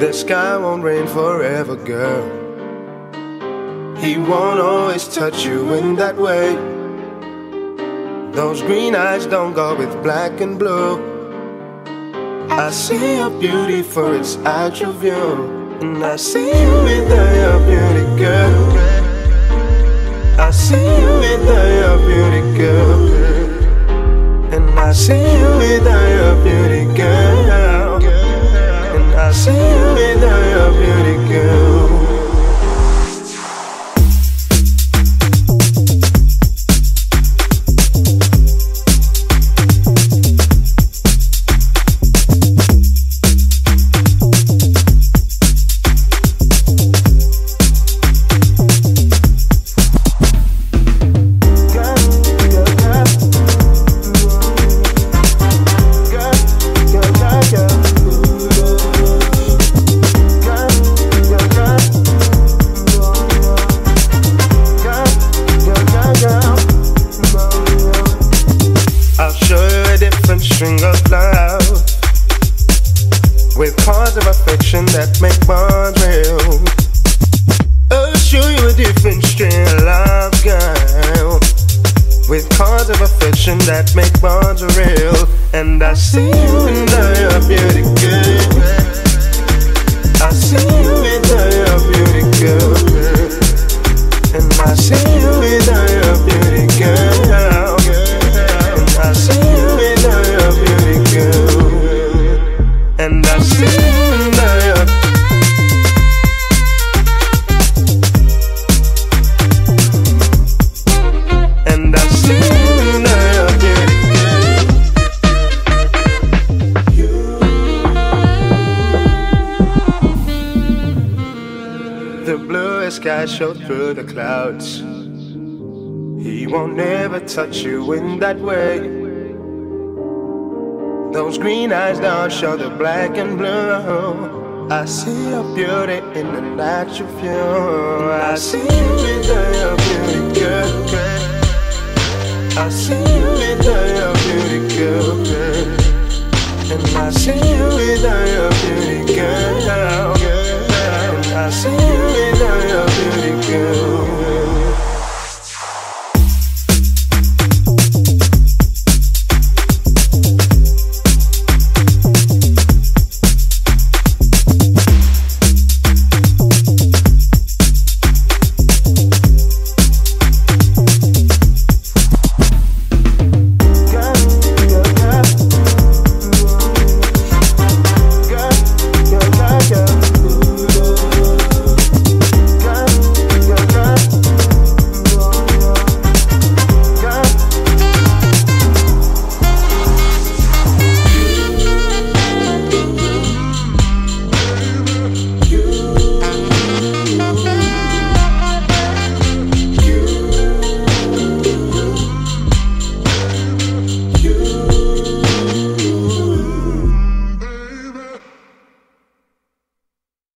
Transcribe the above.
The sky won't rain forever, girl. He won't always touch you in that way. Those green eyes don't go with black and blue. I see your beauty for it's out your view, and I see you without your beauty, girl. I see you without your beauty, girl. And I see you without your beauty, girl. And I see you without your beauty, girl. Clouds. He won't never touch you in that way. Those green eyes don't show the black and blue. I see your beauty in the natural view. I see you with your beauty, girl. I see you with your beauty, girl. And I see you with your beauty, girl. And I see you.